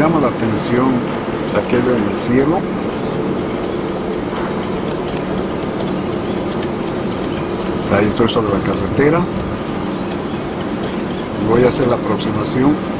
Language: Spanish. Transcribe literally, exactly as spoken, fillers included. llama la atención aquello en el cielo. Ahí estoy sobre la carretera. Voy a hacer la aproximación.